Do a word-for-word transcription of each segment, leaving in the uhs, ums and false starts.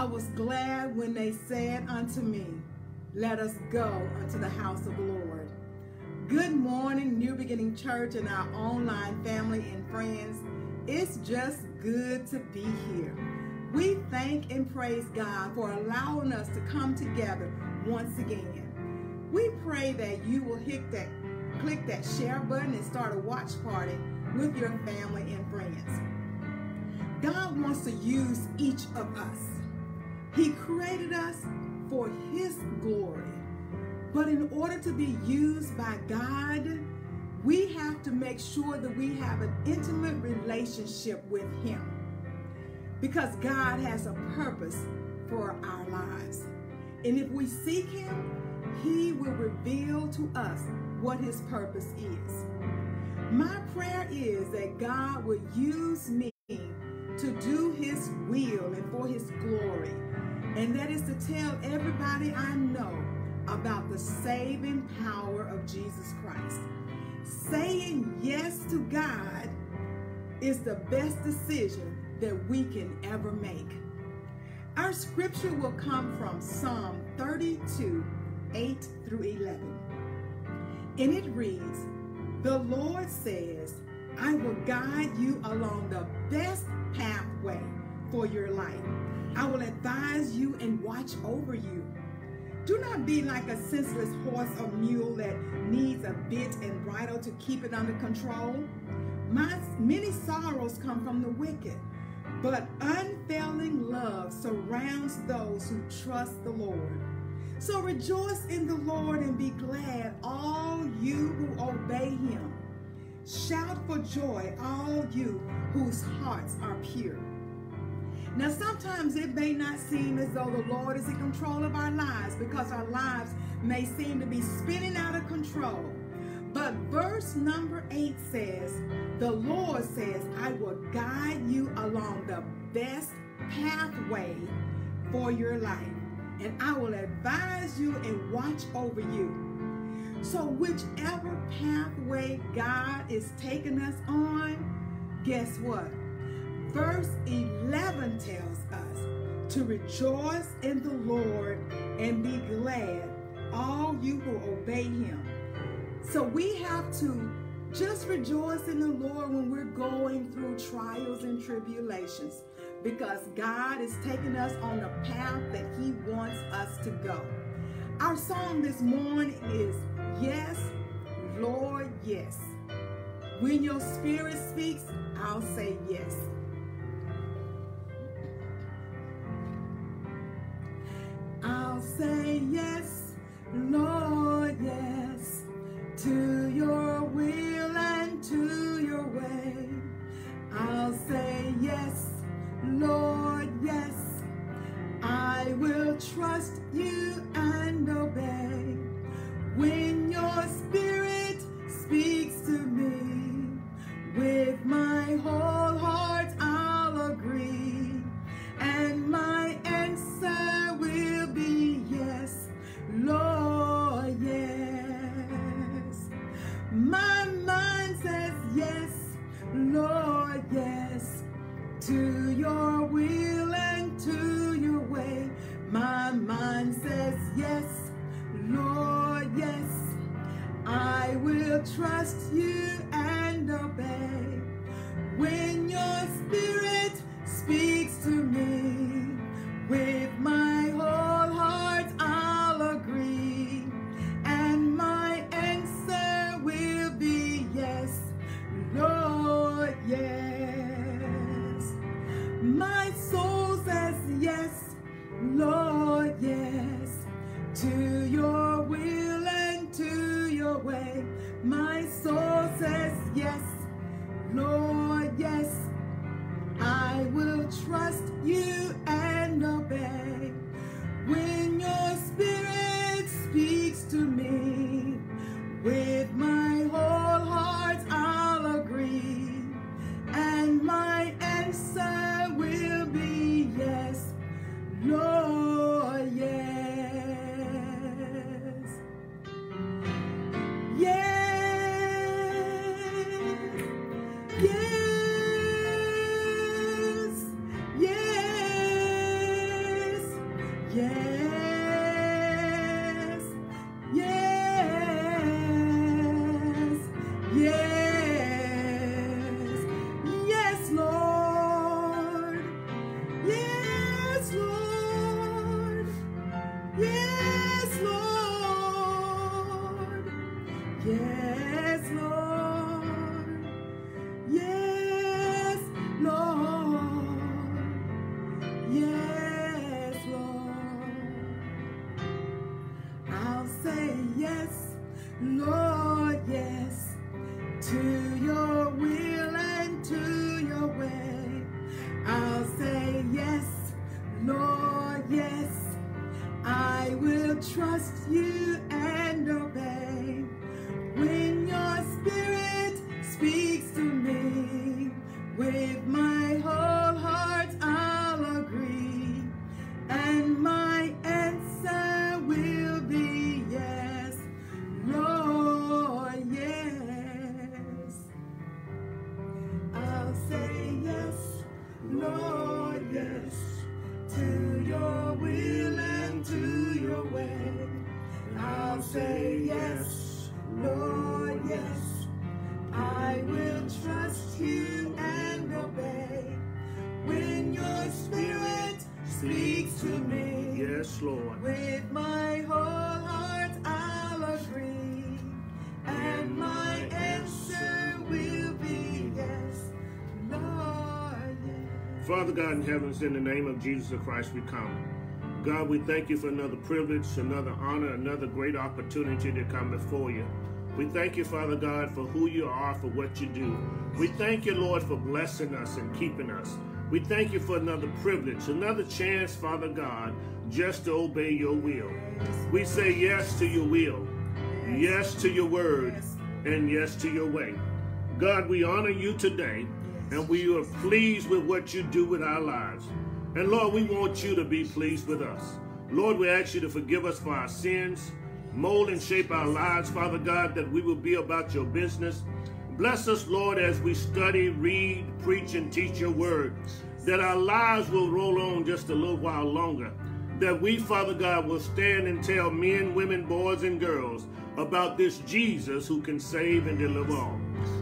I was glad when they said unto me, let us go unto the house of the Lord. Good morning, New Beginning Church and our online family and friends. It's just good to be here. We thank and praise God for allowing us to come together once again. We pray that you will hit that, click that share button and start a watch party with your family and friends. God wants to use each of us. He created us for His glory. But in order to be used by God, we have to make sure that we have an intimate relationship with Him, because God has a purpose for our lives. And if we seek Him, He will reveal to us what His purpose is. My prayer is that God will use me to do His will and for His glory, and that is to tell everybody I know about the saving power of Jesus Christ. Saying yes to God is the best decision that we can ever make. Our scripture will come from Psalm thirty-two, eight through eleven. And it reads, the Lord says, I will guide you along the best pathway for your life. I will advise you and watch over you. Do not be like a senseless horse or mule that needs a bit and bridle to keep it under control. My many sorrows come from the wicked, but unfailing love surrounds those who trust the Lord. So rejoice in the Lord and be glad, all you who obey Him. Shout for joy, all you whose hearts are pure. Now, sometimes it may not seem as though the Lord is in control of our lives, because our lives may seem to be spinning out of control. But verse number eight says, the Lord says, I will guide you along the best pathway for your life, and I will advise you and watch over you. So whichever pathway God is taking us on, guess what? Verse eleven tells us to rejoice in the Lord and be glad, all you who obey Him. So we have to just rejoice in the Lord when we're going through trials and tribulations, because God is taking us on the path that He wants us to go. Our song this morning is, Yes, Lord, Yes. When your spirit speaks, I'll say yes. I'll say yes, Lord, yes, to your will and to your way. I'll say yes, Lord, yes, I will trust you and obey. When your spirit speaks to me, with my whole heart I'll agree, and my answer will be yes, Lord, yes. My mind says yes, Lord, yes, to your will and to your way. My mind says yes, Lord, yes, I will trust you and obey. When your spirit speaks to me, with my whole heart I'll agree, and my answer will be yes, Lord, yes. My soul says yes, Lord, yes, to your will and to your way. My soul says yes, Yes, yes, yes, yes, Lord, yes, Lord, yes, Lord, yes, Lord, yes, Lord, yes. Yes, Lord, yes, to your will and to your way. I'll say yes, Lord, yes, I will trust you and obey. When your spirit speaks to me, with my whole heart I'll agree, and my answer will be yes. Lord, yes, I'll say yes, Lord, yes, to your will and to your way. I'll say yes, Lord, yes, I will trust you and obey. When your spirit speaks to me, yes, Lord, with my whole heart I'll agree. And my answer will be yes, Lord, yes. Father God in heaven, in the name of Jesus Christ we come. God, we thank you for another privilege, another honor, another great opportunity to come before you. We thank you, Father God, for who you are, for what you do. We thank you, Lord, for blessing us and keeping us. We thank you for another privilege, another chance, Father God, just to obey your will. We say yes to your will. Yes to your word, and yes to your way. God, we honor you today, and we are pleased with what you do with our lives. And Lord, we want you to be pleased with us. Lord, we ask you to forgive us for our sins, mold and shape our lives, Father God, that we will be about your business. Bless us, Lord, as we study, read, preach, and teach your word, that our lives will roll on just a little while longer, that we, Father God, will stand and tell men, women, boys, and girls about this Jesus who can save and deliver all.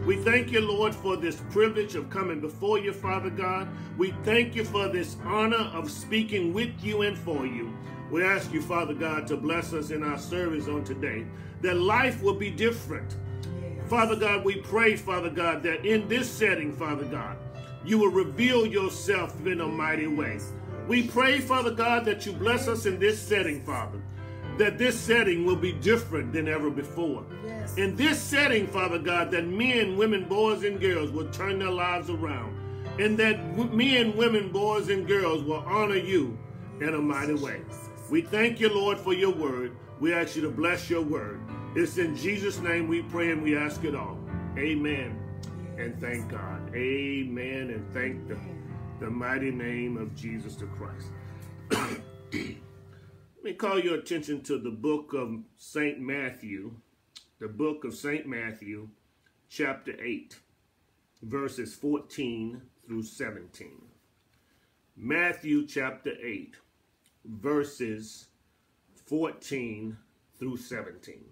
We thank you, Lord, for this privilege of coming before you, Father God. We thank you for this honor of speaking with you and for you. We ask you, Father God, to bless us in our service on today, that life will be different. Yes. Father God, we pray, Father God, that in this setting, Father God, you will reveal yourself in a mighty way. We pray, Father God, that you bless us in this setting, Father, that this setting will be different than ever before. Yes. In this setting, Father God, that men, women, boys, and girls will turn their lives around, and that men, women, boys, and girls will honor you in a mighty way. We thank you, Lord, for your word. We ask you to bless your word. It's in Jesus' name we pray and we ask it all. Amen. And thank God. Amen and thank the, the mighty name of Jesus the Christ. Let me call your attention to the book of Saint Matthew, the book of Saint Matthew, chapter eight, verses fourteen through seventeen. Matthew chapter eight, verses fourteen through seventeen.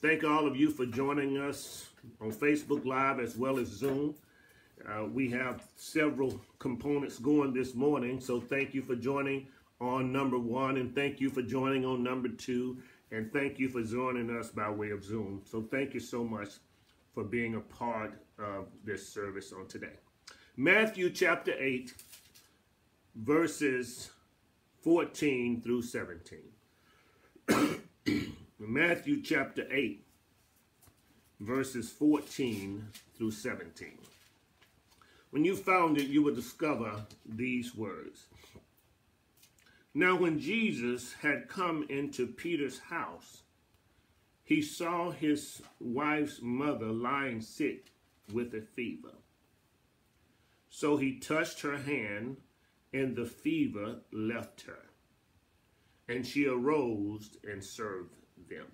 Thank all of you for joining us on Facebook Live as well as Zoom. Uh, we have several components going this morning, so thank you for joining on number one, and thank you for joining on number two, and thank you for joining us by way of Zoom. So thank you so much for being a part of this service on today. Matthew chapter eight, verses fourteen through seventeen. Matthew chapter eight, verses fourteen through seventeen. When you found it, you will discover these words. Now when Jesus had come into Peter's house, he saw his wife's mother lying sick with a fever. So he touched her hand, and the fever left her, and she arose and served them.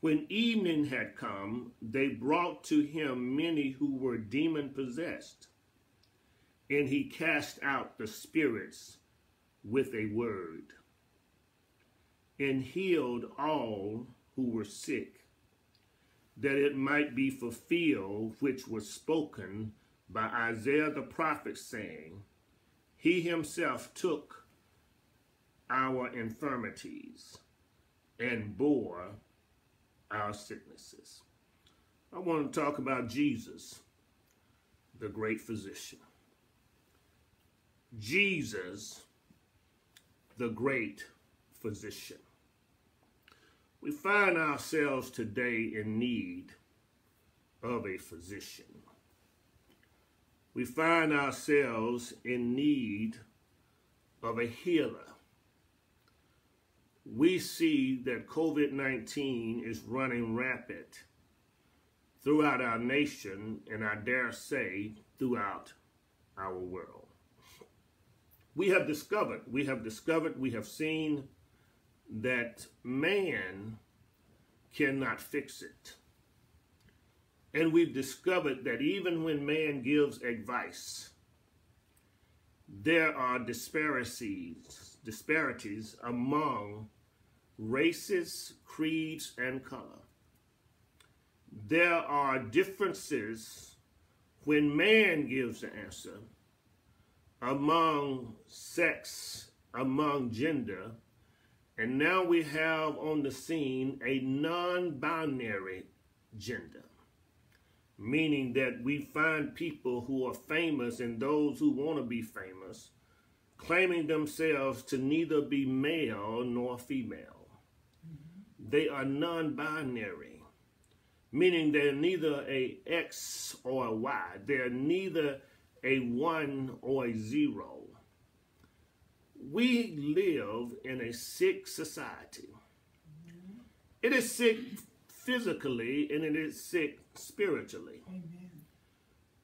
When evening had come, they brought to him many who were demon-possessed, and he cast out the spirits with a word, and healed all who were sick, that it might be fulfilled which was spoken by Isaiah the prophet, saying, He himself took our infirmities and bore our sicknesses. I want to talk about Jesus, the great physician. Jesus, the great physician. We find ourselves today in need of a physician. We find ourselves in need of a healer. We see that COVID nineteen is running rapid throughout our nation, and I dare say throughout our world. We have discovered, we have discovered, we have seen that man cannot fix it. And we've discovered that even when man gives advice, there are disparities, disparities among races, creeds, and color. There are differences when man gives the answer among sex, among gender, and now we have on the scene a non-binary gender, meaning that we find people who are famous and those who want to be famous claiming themselves to neither be male nor female. Mm-hmm. They are non-binary, meaning they're neither a X or a Y. They're neither a one or a zero. We live in a sick society. Mm-hmm. It is sick physically and it is sick spiritually. Amen.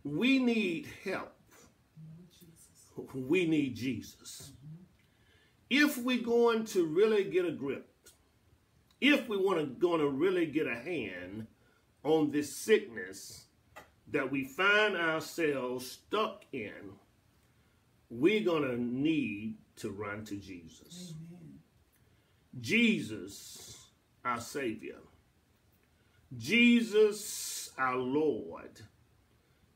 We need help. Oh, Jesus. We need Jesus. Mm-hmm. If we're going to really get a grip, if we want to going to really get a hand on this sickness that we find ourselves stuck in, we're going to need to run to Jesus. Amen. Jesus, our Savior. Jesus, our Lord.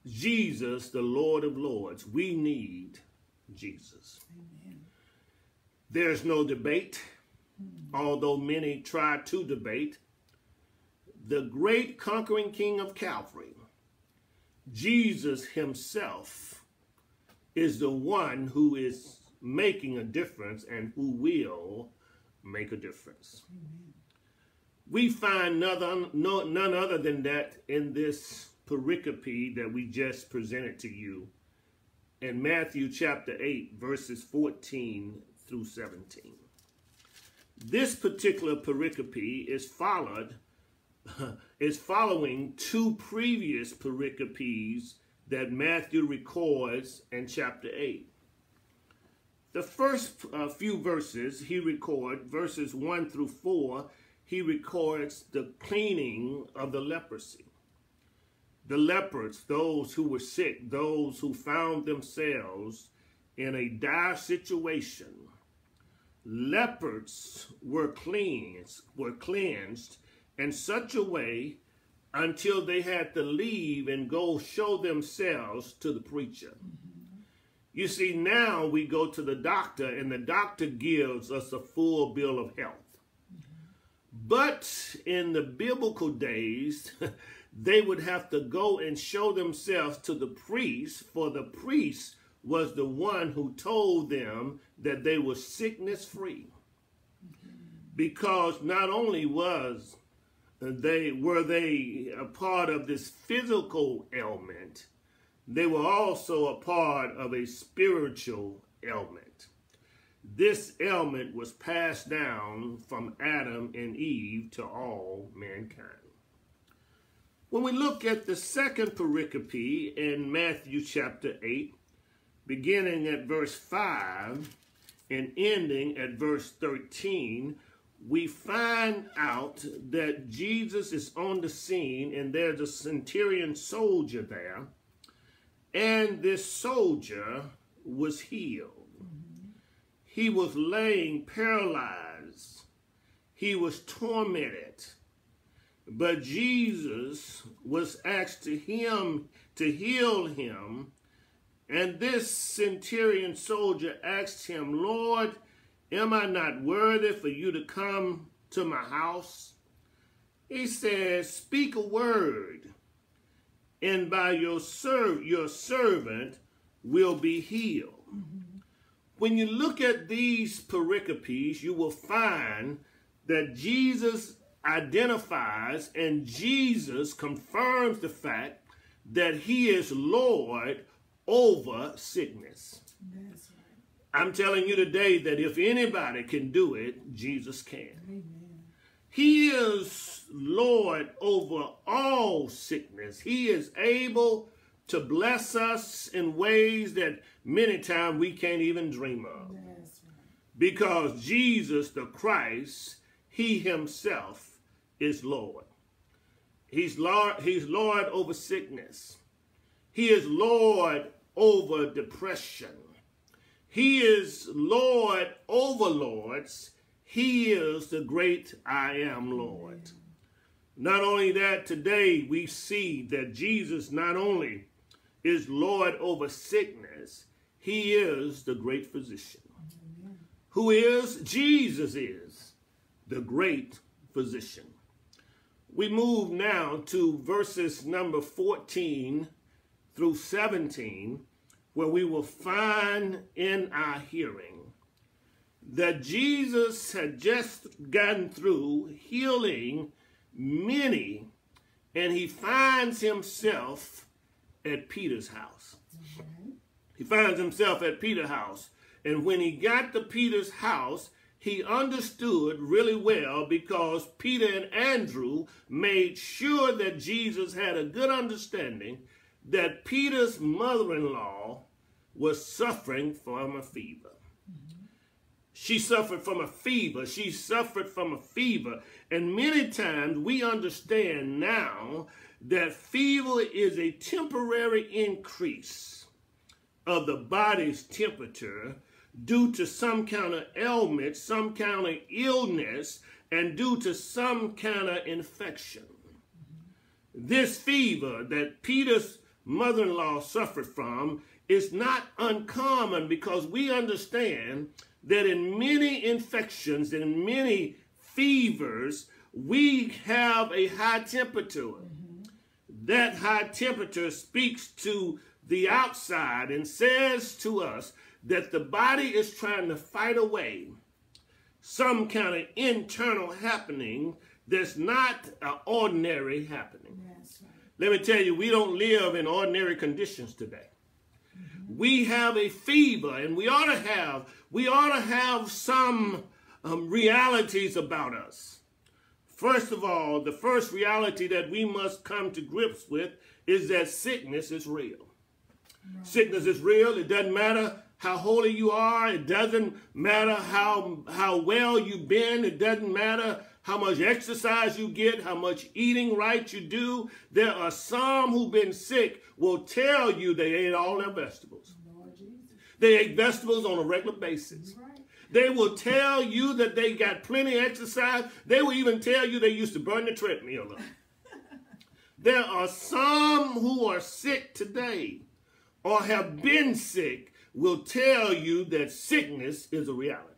Jesus, the Lord of Lords. We need Jesus. Amen. There's no debate, mm-hmm. although many try to debate. The great conquering King of Calvary, Jesus himself, is the one who is making a difference and who will make a difference. Amen. We find none, no, none other than that in this pericope that we just presented to you in Matthew chapter eight, verses fourteen through seventeen. This particular pericope is followed, is following two previous pericopes that Matthew records in chapter eight. The first uh, few verses he records, verses one through four, he records the cleaning of the leprosy. The lepers, those who were sick, those who found themselves in a dire situation. Lepers were cleansed, were cleansed in such a way until they had to leave and go show themselves to the preacher. You see, now we go to the doctor, and the doctor gives us a full bill of health. But in the biblical days, they would have to go and show themselves to the priest, for the priest was the one who told them that they were sickness-free. Because not only was they, were they a part of this physical ailment, they were also a part of a spiritual ailment. This ailment was passed down from Adam and Eve to all mankind. When we look at the second pericope in Matthew chapter eight, beginning at verse five and ending at verse thirteen, we find out that Jesus is on the scene, and there's a centurion soldier there. And this soldier was healed. Mm-hmm. He was laying paralyzed. He was tormented. But Jesus was asked to him to heal him. And this centurion soldier asked him, "Lord, am I not worthy for you to come to my house?" He said, "Speak a word, and by your serv- your servant will be healed." Mm-hmm. When you look at these pericopes, you will find that Jesus identifies and Jesus confirms the fact that he is Lord over sickness. That's right. I'm telling you today that if anybody can do it, Jesus can. Amen. He is Lord over all sickness. He is able to bless us in ways that many times we can't even dream of. That's right. Because Jesus the Christ, he himself is Lord. He's Lord, he's Lord over sickness. He is Lord over depression. He is Lord over lords. He is the great I Am Lord. Not only that, today we see that Jesus not only is Lord over sickness, he is the great physician. Amen. Who is? Jesus is the great physician. We move now to verses number fourteen through seventeen, where we will find in our hearing that Jesus had just gotten through healing many, and he finds himself at Peter's house. Okay. He finds himself at Peter's house, and when he got to Peter's house, he understood really well, because Peter and Andrew made sure that Jesus had a good understanding that Peter's mother-in-law was suffering from a fever. Mm-hmm. She suffered from a fever. She suffered from a fever. And many times we understand now that fever is a temporary increase of the body's temperature due to some kind of ailment, some kind of illness, and due to some kind of infection. Mm-hmm. This fever that Peter's mother-in-law suffered from is not uncommon, because we understand that in many infections, in many fevers, we have a high temperature. Mm-hmm. That high temperature speaks to the outside and says to us that the body is trying to fight away some kind of internal happening that's not an ordinary happening. Yes. Let me tell you, we don't live in ordinary conditions today. Mm-hmm. We have a fever, and we ought to have, we ought to have some um, realities about us. First of all, the first reality that we must come to grips with is that sickness is real. Right. Sickness is real. It doesn't matter how holy you are. It doesn't matter how, how well you've been. It doesn't matter how much exercise you get, how much eating right you do. There are some who've been sick will tell you they ate all their vegetables. Lord Jesus. They ate vegetables on a regular basis. Right. They will tell you that they got plenty of exercise. They will even tell you they used to burn the treadmill up. There are some who are sick today or have been sick will tell you that sickness is a reality.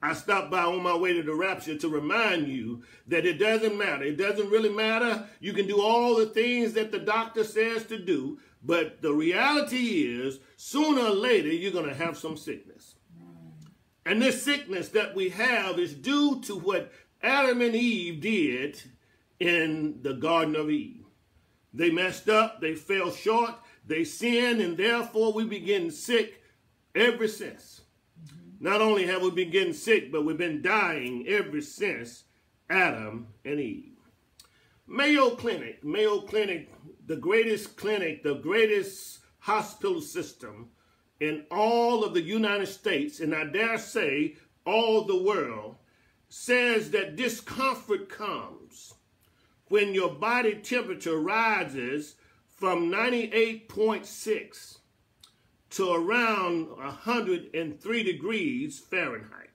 I stopped by on my way to the rapture to remind you that it doesn't matter. It doesn't really matter. You can do all the things that the doctor says to do, but the reality is sooner or later you're going to have some sickness. And this sickness that we have is due to what Adam and Eve did in the Garden of Eden. They messed up. They fell short. They sinned, and therefore we've been getting sick ever since. Not only have we been getting sick, but we've been dying ever since Adam and Eve. Mayo Clinic, Mayo Clinic, the greatest clinic, the greatest hospital system in all of the United States, and I dare say all the world, says that discomfort comes when your body temperature rises from ninety-eight point six to around one hundred three degrees Fahrenheit.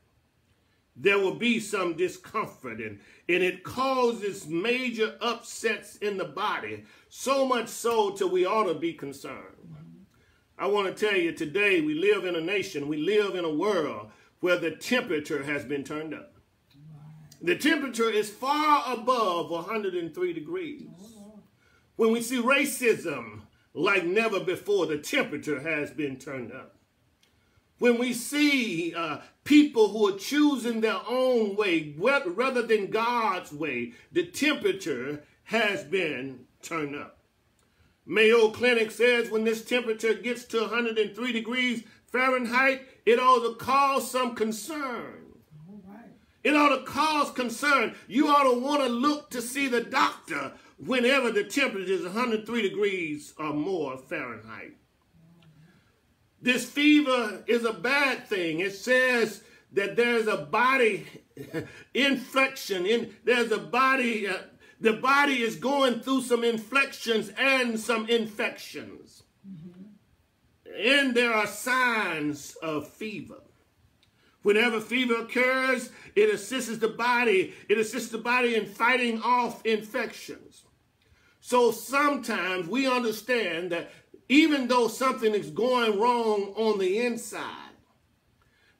There will be some discomfort, and, and it causes major upsets in the body, so much so till we ought to be concerned. I want to tell you today, we live in a nation, we live in a world where the temperature has been turned up. The temperature is far above one hundred three degrees. When we see racism like never before, the temperature has been turned up. When we see uh, people who are choosing their own way rather than God's way, the temperature has been turned up. Mayo Clinic says when this temperature gets to one hundred three degrees Fahrenheit, it ought to cause some concern. All right. It ought to cause concern. You ought to want to look to see the doctor whenever the temperature is one hundred three degrees or more Fahrenheit. This fever is a bad thing. It says that there's a body infection. In, there's a body, uh, the body is going through some inflections and some infections. Mm-hmm. And there are signs of fever. Whenever fever occurs, it assists the body, it assists the body in fighting off infections. So sometimes we understand that even though something is going wrong on the inside,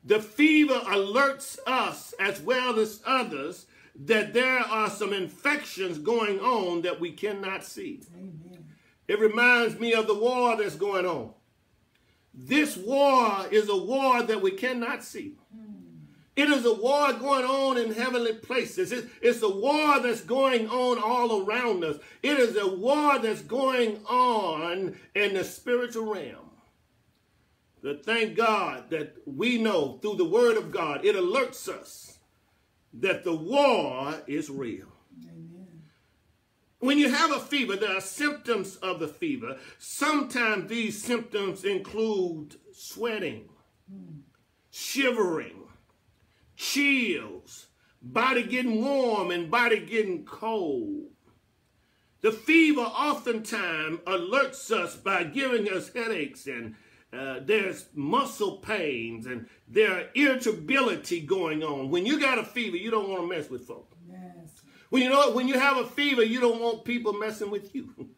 the fever alerts us as well as others that there are some infections going on that we cannot see. Amen. It reminds me of the war that's going on. This war is a war that we cannot see. It is a war going on in heavenly places. It's, it's a war that's going on all around us. It is a war that's going on in the spiritual realm. But thank God that we know through the word of God, it alerts us that the war is real. Amen. When you have a fever, there are symptoms of the fever. Sometimes these symptoms include sweating, mm. shivering, chills, body getting warm and body getting cold. The fever oftentimes alerts us by giving us headaches, and uh, there's muscle pains, and there are irritability going on. When you got a fever, you don't want to mess with folks. Yes. When you know, when you have a fever, you don't want people messing with you.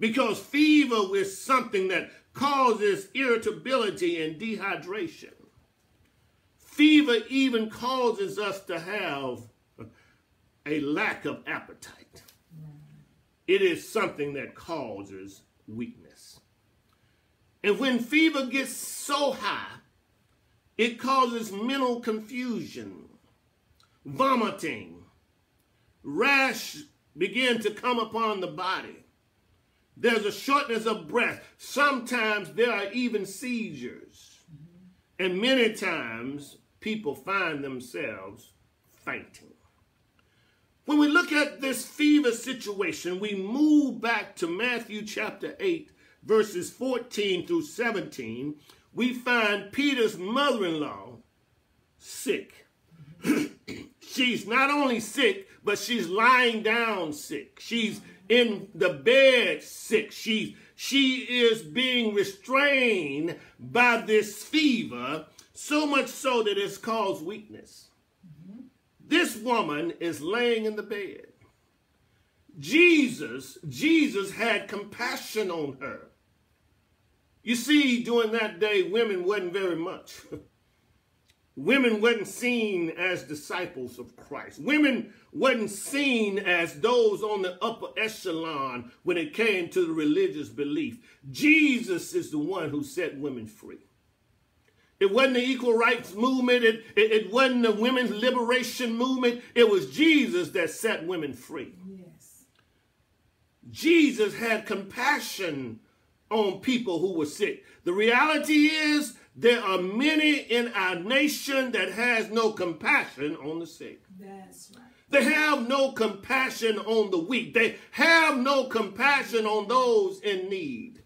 Because fever is something that causes irritability and dehydration. Fever even causes us to have a lack of appetite. It is something that causes weakness. And when fever gets so high, it causes mental confusion, vomiting, rash begin to come upon the body. There's a shortness of breath. Sometimes there are even seizures. And many times, people find themselves fainting. When we look at this fever situation, we move back to Matthew chapter eight, verses fourteen through seventeen. We find Peter's mother-in-law sick. She's not only sick, but she's lying down sick. She's in the bed sick. She's, she is being restrained by this fever, so much so that it's caused weakness. Mm-hmm. This woman is laying in the bed. Jesus, Jesus had compassion on her. You see, during that day, women wasn't very much. Women wasn't seen as disciples of Christ. Women wasn't seen as those on the upper echelon when it came to the religious belief. Jesus is the one who set women free. It wasn't the Equal Rights Movement. It, it, it wasn't the Women's Liberation Movement. It was Jesus that set women free. Yes. Jesus had compassion on people who were sick. The reality is there are many in our nation that has no compassion on the sick. That's right. They have no compassion on the weak. They have no compassion on those in need.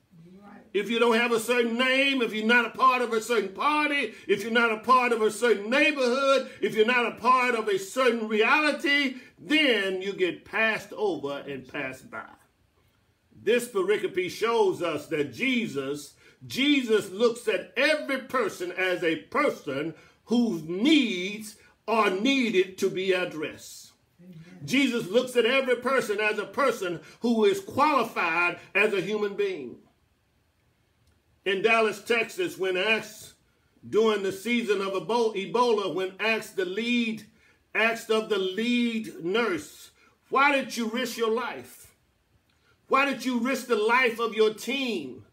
If you don't have a certain name, if you're not a part of a certain party, if you're not a part of a certain neighborhood, if you're not a part of a certain reality, then you get passed over and passed by. This pericope shows us that Jesus Jesus looks at every person as a person whose needs are needed to be addressed. Amen. Jesus looks at every person as a person who is qualified as a human being. In Dallas, Texas, when asked during the season of Ebola, when asked the lead, asked of the lead nurse, why did you risk your life? Why did you risk the life of your team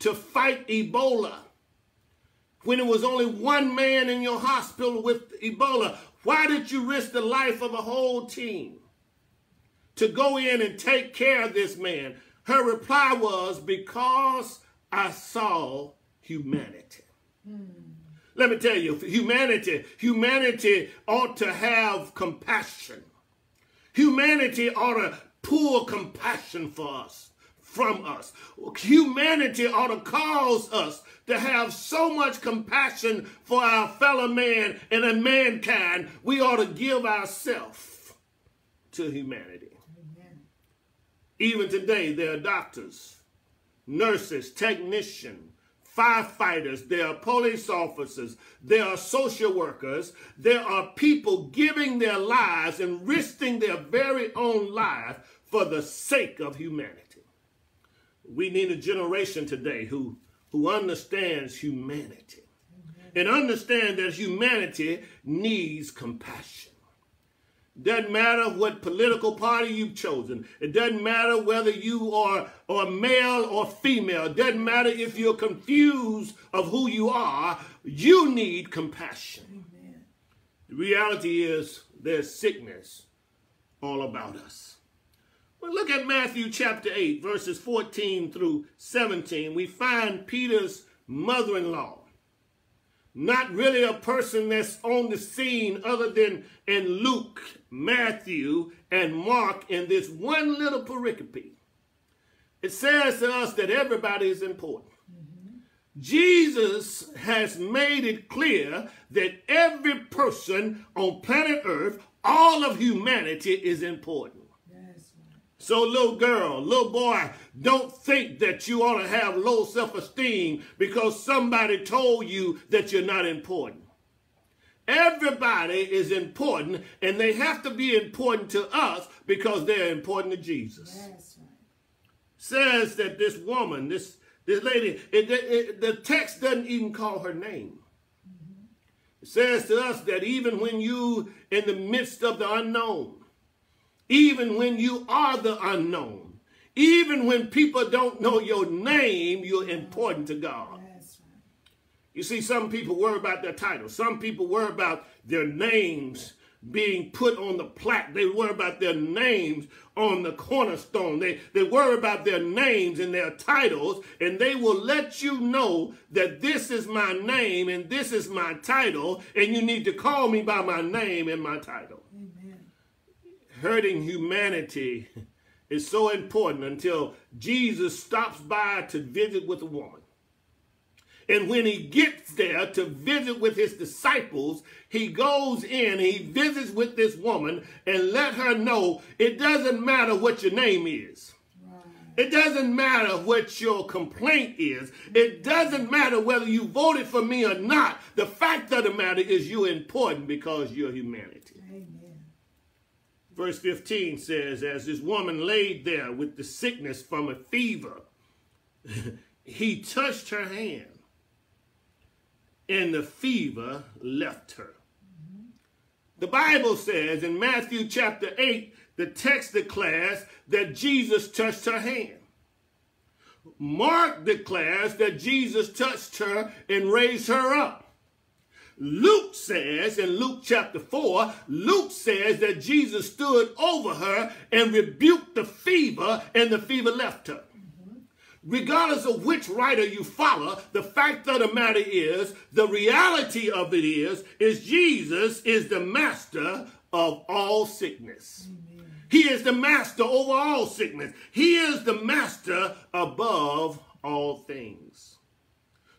to fight Ebola when it was only one man in your hospital with Ebola? Why did you risk the life of a whole team to go in and take care of this man? Her reply was, because I saw humanity. Mm. Let me tell you, humanity, humanity ought to have compassion. Humanity ought to pour compassion for us, from us. Humanity ought to cause us to have so much compassion for our fellow man and a mankind, we ought to give ourselves to humanity. Amen. Even today, there are doctors, nurses, technicians, firefighters, there are police officers, there are social workers, there are people giving their lives and risking their very own life for the sake of humanity. We need a generation today who, who understands humanity and understand that humanity needs compassion. Doesn't matter what political party you've chosen. It doesn't matter whether you are, are male or female. It doesn't matter if you're confused of who you are. You need compassion. Amen. The reality is there's sickness all about us. Well, look at Matthew chapter eight, verses fourteen through seventeen. We find Peter's mother-in-law. Not really a person that's on the scene other than in Luke, Matthew, and Mark in this one little pericope. It says to us that everybody is important. Mm-hmm. Jesus has made it clear that every person on planet Earth, all of humanity is important. Yes. So little girl, little boy, don't think that you ought to have low self-esteem because somebody told you that you're not important. Everybody is important, and they have to be important to us because they're important to Jesus. Yes. Says that this woman, this, this lady, it, it, the text doesn't even call her name. Mm-hmm. It says to us that even when you in the midst of the unknown, even when you are the unknown, even when people don't know your name, you're important to God. Yes. You see, some people worry about their titles. Some people worry about their names being put on the plaque. They worry about their names on the cornerstone. They, they worry about their names and their titles, and they will let you know that this is my name and this is my title, and you need to call me by my name and my title. Amen. Hurting humanity is so important until Jesus stops by to visit with a woman. And when he gets there to visit with his disciples, he goes in and he visits with this woman and let her know it doesn't matter what your name is. Wow. It doesn't matter what your complaint is. It doesn't matter whether you voted for me or not. The fact of the matter is you're important because you're humanity. Amen. Verse fifteen says, as this woman laid there with the sickness from a fever, he touched her hand, and the fever left her. Mm-hmm. The Bible says in Matthew chapter eight, the text declares that Jesus touched her hand. Mark declares that Jesus touched her and raised her up. Luke says, in Luke chapter four, Luke says that Jesus stood over her and rebuked the fever, and the fever left her. Mm-hmm. Regardless of which writer you follow, the fact of the matter is, the reality of it is, is Jesus is the master of all sickness. Mm-hmm. He is the master over all sickness. He is the master above all things.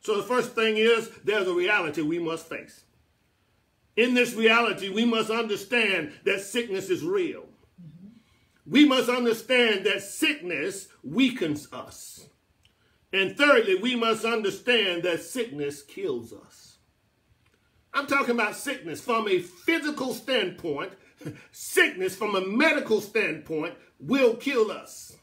So the first thing is, there's a reality we must face. In this reality, we must understand that sickness is real. Mm-hmm. We must understand that sickness weakens us. And thirdly, we must understand that sickness kills us. I'm talking about sickness from a physical standpoint. Sickness from a medical standpoint will kill us.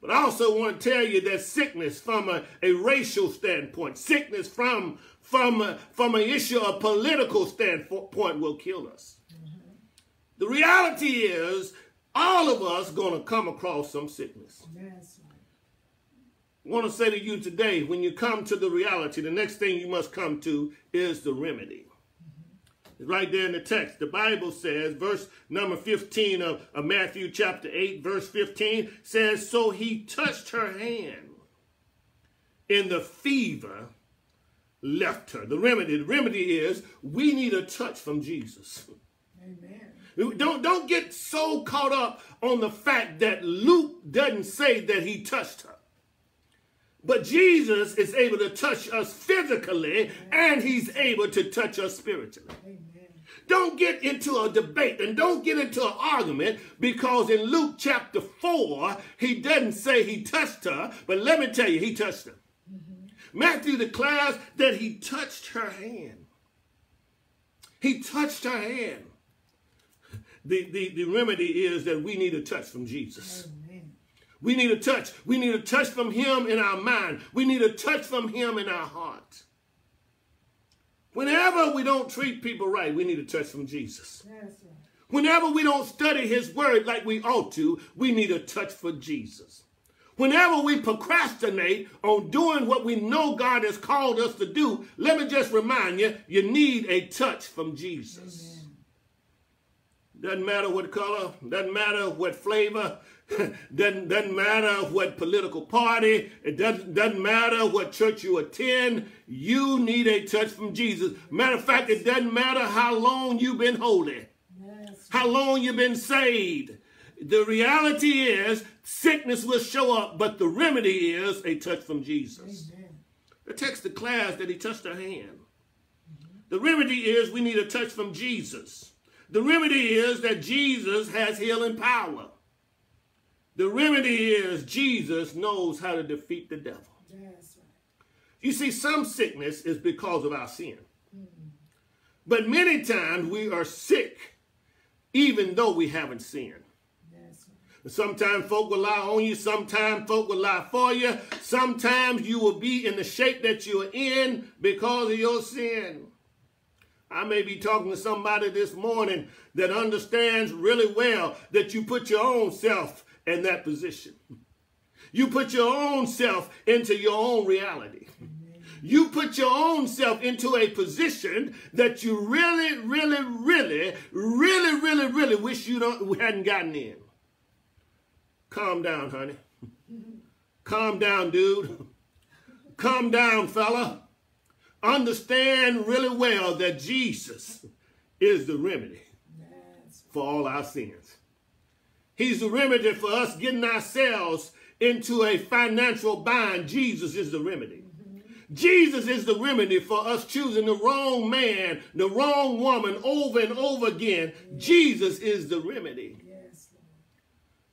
But I also want to tell you that sickness from a, a racial standpoint, sickness from, from, a, from an issue of political standpoint will kill us. Mm-hmm. The reality is all of us going to come across some sickness. Yes. I want to say to you today, when you come to the reality, the next thing you must come to is the remedy. Mm-hmm. Right there in the text, the Bible says, verse number fifteen of, of Matthew chapter eight, verse fifteen says, so he touched her hand and the fever left her. The remedy, the remedy is we need a touch from Jesus. Amen. Don't, don't get so caught up on the fact that Luke doesn't say that he touched her. But Jesus is able to touch us physically, and he's able to touch us spiritually. Amen. Don't get into a debate and don't get into an argument, because in Luke chapter four, he doesn't say he touched her, but let me tell you, he touched her. Mm-hmm. Matthew declares that he touched her hand. He touched her hand. The, the, the remedy is that we need a touch from Jesus. Amen. We need a touch. We need a touch from him in our mind. We need a touch from him in our heart. Whenever we don't treat people right, we need a touch from Jesus. Yes, sir. Whenever we don't study his word like we ought to, we need a touch for Jesus. Whenever we procrastinate on doing what we know God has called us to do, let me just remind you, you need a touch from Jesus. Amen. Doesn't matter what color, doesn't matter what flavor, doesn't, doesn't matter what political party, it doesn't, doesn't matter what church you attend, you need a touch from Jesus. Matter of fact, it doesn't matter how long you've been holy, yes. how long you've been saved. The reality is sickness will show up, but the remedy is a touch from Jesus. Amen. The text declares that he touched her hand. Mm-hmm. The remedy is we need a touch from Jesus. The remedy is that Jesus has healing power. The remedy is Jesus knows how to defeat the devil. That's right. You see, some sickness is because of our sin. Mm-hmm. But many times we are sick even though we haven't sinned. That's right. Sometimes folk will lie on you. Sometimes folk will lie for you. Sometimes you will be in the shape that you are in because of your sin. I may be talking to somebody this morning that understands really well that you put your own self in that position. You put your own self into your own reality. Amen. You put your own self into a position that you really, really, really, really, really, really wish you don't, hadn't gotten in. Calm down, honey. Calm down, dude. Calm down, fella. Understand really well that Jesus is the remedy for all our sins. He's the remedy for us getting ourselves into a financial bind. Jesus is the remedy. Mm-hmm. Jesus is the remedy for us choosing the wrong man, the wrong woman over and over again. Yes. Jesus is the remedy. Yes.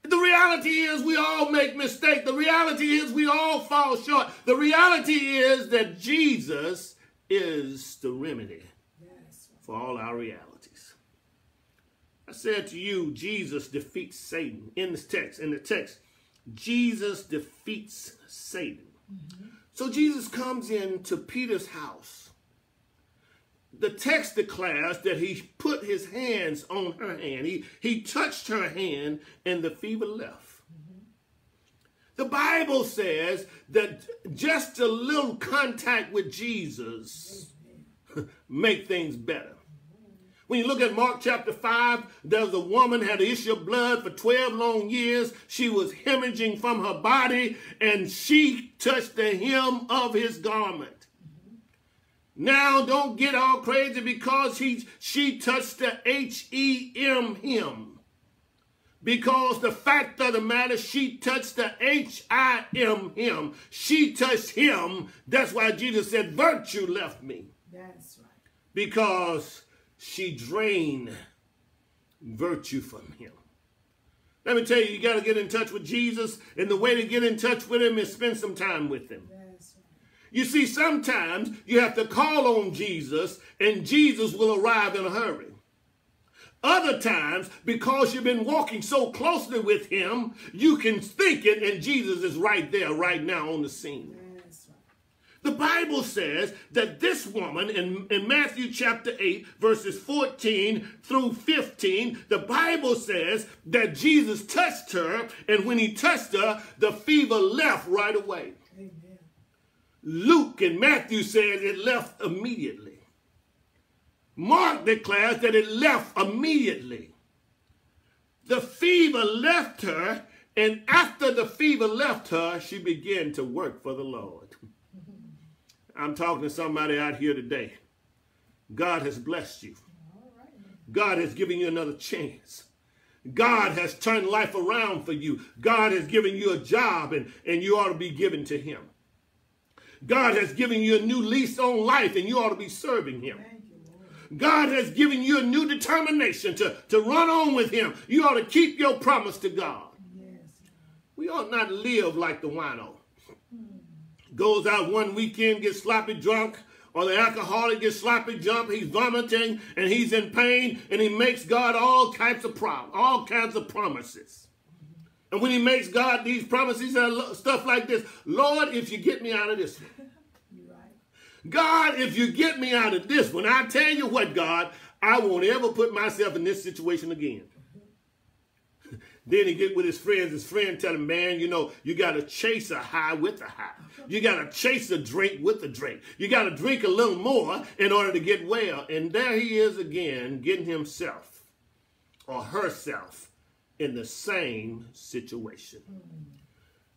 The reality is we all make mistakes. The reality is we all fall short. The reality is that Jesus is the remedy for all our realities. I said to you, Jesus defeats Satan in this text. In the text, Jesus defeats Satan. Mm-hmm. So Jesus comes into Peter's house. The text declares that he put his hands on her hand. He, he touched her hand and the fever left. The Bible says that just a little contact with Jesus make things better. When you look at Mark chapter five, there was a woman had an issue of blood for twelve long years. She was hemorrhaging from her body, and she touched the hem of his garment. Now don't get all crazy because he, she touched the H E M hem. Because the fact of the matter, she touched the H I M him. She touched him. That's why Jesus said, virtue left me. That's right. Because she drained virtue from him. Let me tell you, you got to get in touch with Jesus, and the way to get in touch with him is spend some time with him. Yes. You see, sometimes you have to call on Jesus, and Jesus will arrive in a hurry. Other times, because you've been walking so closely with him, you can think it, and Jesus is right there, right now on the scene. Yes. The Bible says that this woman in, in Matthew chapter eight, verses fourteen through fifteen, the Bible says that Jesus touched her, and when he touched her, the fever left right away. Amen. Luke and Matthew says it left immediately. Mark declares that it left immediately. The fever left her, and after the fever left her, she began to work for the Lord. I'm talking to somebody out here today. God has blessed you. God has given you another chance. God has turned life around for you. God has given you a job, and, and you ought to be given to him. God has given you a new lease on life, and you ought to be serving him. God has given you a new determination to, to run on with him. You ought to keep your promise to God. Yes. We ought not live like the wino. Goes out one weekend, gets sloppy drunk, or the alcoholic gets sloppy drunk. He's vomiting and he's in pain, and he makes God all kinds of prom all kinds of promises. And when he makes God these promises, and stuff like this, Lord, if you get me out of this one. God, if you get me out of this one, I tell you what, God, I won't ever put myself in this situation again. Then he get with his friends. His friend tell him, man, you know, you got to chase a high with a high. You got to chase a drink with a drink. You got to drink a little more in order to get well. And there he is again, getting himself or herself in the same situation.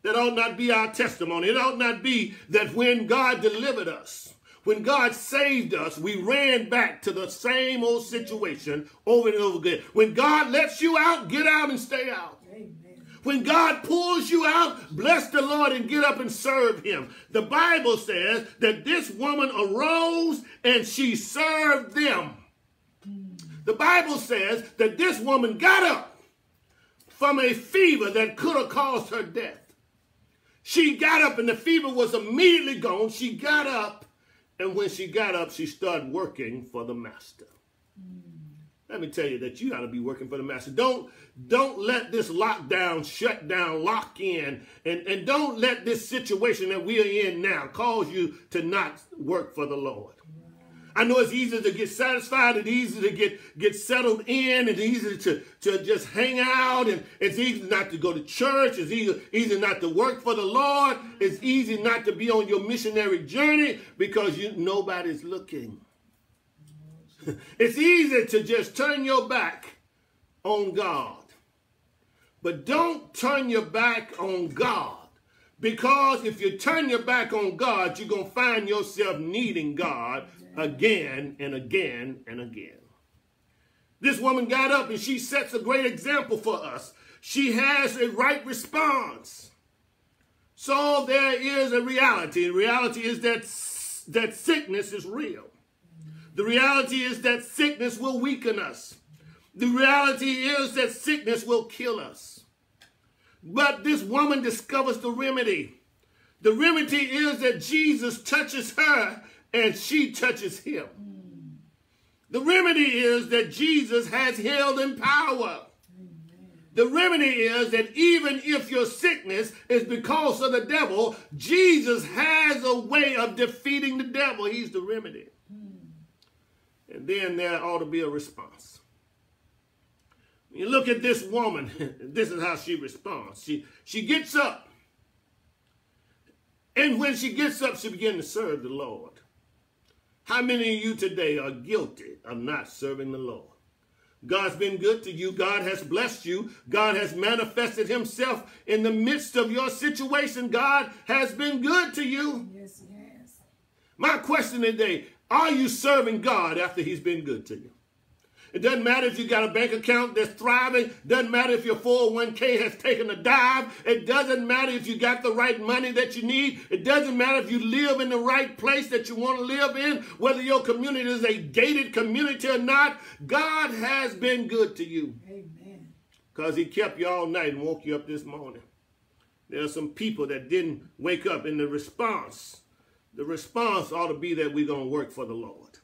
That ought not be our testimony. It ought not be that when God delivered us, when God saved us, we ran back to the same old situation over and over again. When God lets you out, get out and stay out. Amen. When God pulls you out, bless the Lord and get up and serve him. The Bible says that this woman arose and she served them. The Bible says that this woman got up from a fever that could have caused her death. She got up and the fever was immediately gone. She got up, and when she got up, she started working for the master. Mm. Let me tell you that you ought to be working for the master. Don't, don't let this lockdown, shut down, lock in, and, and don't let this situation that we are in now cause you to not work for the Lord. I know it's easy to get satisfied, it's easy to get, get settled in, it's easy to, to just hang out, and it's easy not to go to church, it's easy, easy not to work for the Lord, it's easy not to be on your missionary journey because you, nobody's looking. It's easy to just turn your back on God. But don't turn your back on God. Because if you turn your back on God, you're going to find yourself needing God again and again and again. This woman got up and she sets a great example for us. She has a right response. So there is a reality. The reality is that, that sickness is real. The reality is that sickness will weaken us. The reality is that sickness will kill us. But this woman discovers the remedy. The remedy is that Jesus touches her and she touches him. Mm. The remedy is that Jesus has healing power. Amen. The remedy is that even if your sickness is because of the devil, Jesus has a way of defeating the devil. He's the remedy. Mm. And then there ought to be a response. You look at this woman, this is how she responds. She, she gets up, and when she gets up, she begins to serve the Lord. How many of you today are guilty of not serving the Lord? God's been good to you. God has blessed you. God has manifested himself in the midst of your situation. God has been good to you. Yes, yes. My question today, are you serving God after he's been good to you? It doesn't matter if you got a bank account that's thriving. Doesn't matter if your four oh one K has taken a dive. It doesn't matter if you got the right money that you need. It doesn't matter if you live in the right place that you want to live in, whether your community is a gated community or not. God has been good to you. Amen. because he kept you all night and woke you up this morning. There are some people that didn't wake up, and the response, the response ought to be that we're going to work for the Lord,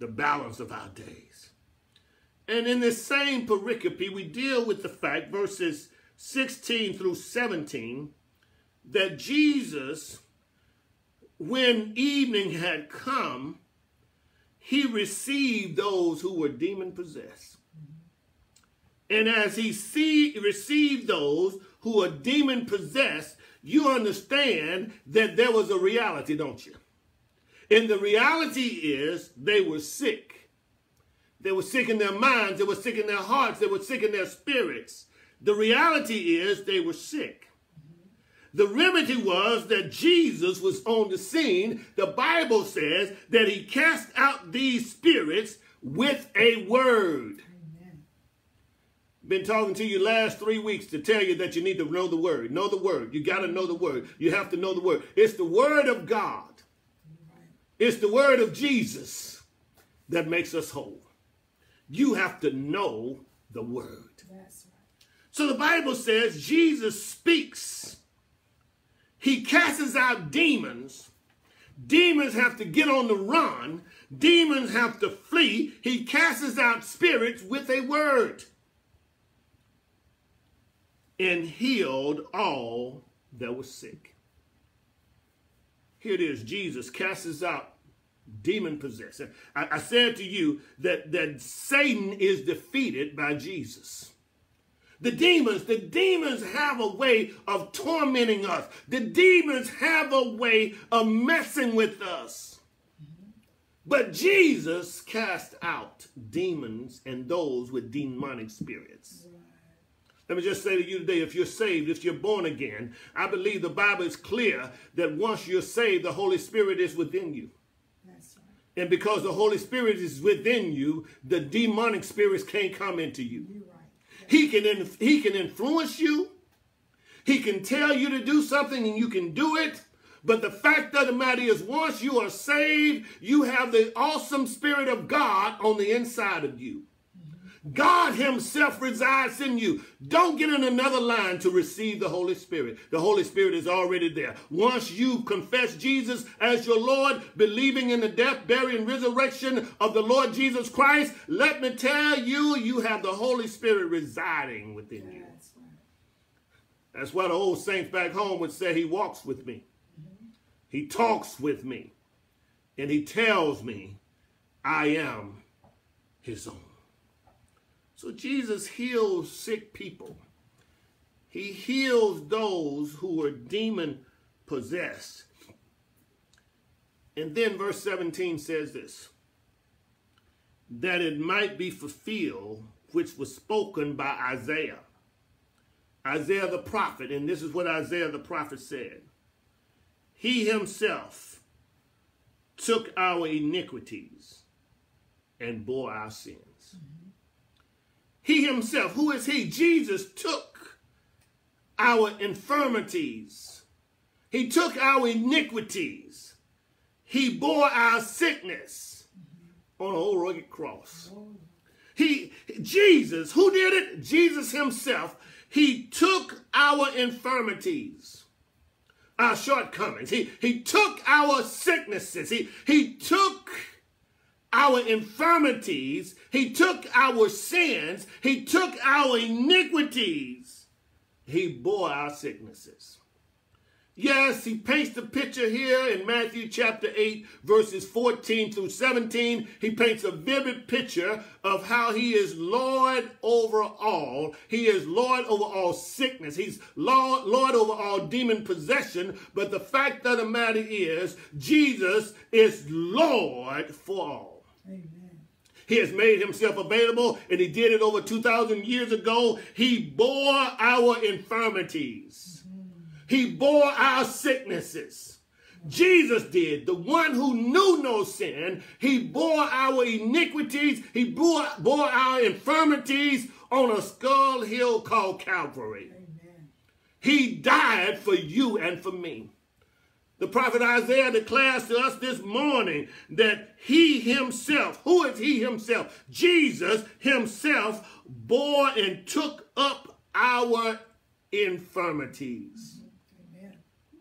the balance of our days. And in this same pericope, we deal with the fact, verses sixteen through seventeen, that Jesus, when evening had come, he received those who were demon-possessed. And as he see, received those who are demon-possessed, you understand that there was a reality, don't you? And the reality is they were sick. They were sick in their minds. They were sick in their hearts. They were sick in their spirits. The reality is they were sick. The remedy was that Jesus was on the scene. The Bible says that he cast out these spirits with a word. Been talking to you last three weeks to tell you that you need to know the word. Know the word. You got to know the word. You have to know the word. It's the word of God. It's the word of Jesus that makes us whole. You have to know the word. That's right. So the Bible says Jesus speaks. He casts out demons. Demons have to get on the run. Demons have to flee. He casts out spirits with a word. And healed all that were sick. Here it is. Jesus casts out demon-possessed. I, I said to you that, that Satan is defeated by Jesus. The demons, the demons have a way of tormenting us. The demons have a way of messing with us. But Jesus cast out demons and those with demonic spirits. Let me just say to you today, if you're saved, if you're born again, I believe the Bible is clear that once you're saved, the Holy Spirit is within you. That's right. And because the Holy Spirit is within you, the demonic spirits can't come into you. You're right. He can, inf- he can influence you. He can tell you to do something and you can do it. But the fact of the matter is, once you are saved, you have the awesome Spirit of God on the inside of you. God himself resides in you. Don't get in another line to receive the Holy Spirit. The Holy Spirit is already there. Once you confess Jesus as your Lord, believing in the death, burial, and resurrection of the Lord Jesus Christ, let me tell you, you have the Holy Spirit residing within you. That's why the old saints back home would say, he walks with me. He talks with me. And he tells me I am his own. So Jesus heals sick people. He heals those who are demon possessed. And then verse seventeen says this, that it might be fulfilled, which was spoken by Isaiah. Isaiah the prophet, and this is what Isaiah the prophet said. He himself took our iniquities and bore our sins. Mm-hmm. He himself, who is he? Jesus took our infirmities. He took our iniquities. He bore our sickness on an old rugged cross. He, Jesus, who did it? Jesus himself. He took our infirmities, our shortcomings. He, he took our sicknesses. He, he took our infirmities, he took our sins, he took our iniquities, he bore our sicknesses. Yes, he paints the picture here in Matthew chapter eight, verses fourteen through seventeen. He paints a vivid picture of how he is Lord over all. He is Lord over all sickness. He's Lord, Lord over all demon possession. But the fact of the matter is, Jesus is Lord for all. Amen. He has made himself available, and he did it over two thousand years ago. He bore our infirmities. Mm-hmm. He bore our sicknesses. Mm-hmm. Jesus did. The one who knew no sin, he bore our iniquities. He bore, bore our infirmities on a skull hill called Calvary. Amen. He died for you and for me. The prophet Isaiah declares to us this morning that he himself, who is he himself? Jesus himself bore and took up our infirmities. Amen.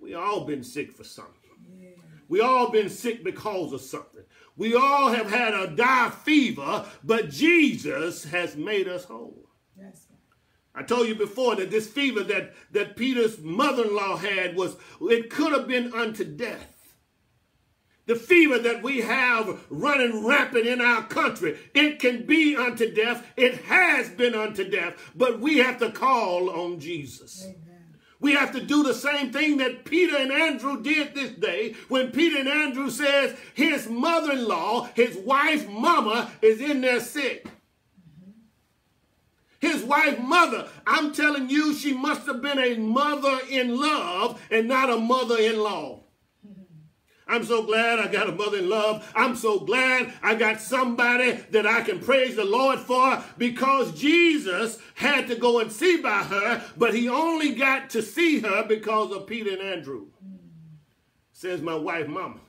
We all been sick for something. Yeah. We all been sick because of something. We all have had a die fever, but Jesus has made us whole. Yes. I told you before that this fever that, that Peter's mother-in-law had was, it could have been unto death. The fever that we have running rampant in our country, it can be unto death. It has been unto death, but we have to call on Jesus. Amen. We have to do the same thing that Peter and Andrew did this day when Peter and Andrew says his mother-in-law, his wife, mama, is in there sick. His wife, mother, I'm telling you, she must have been a mother in love and not a mother-in-law. I'm so glad I got a mother in love. I'm so glad I got somebody that I can praise the Lord for, because Jesus had to go and see by her, but he only got to see her because of Peter and Andrew. Says my wife, mama.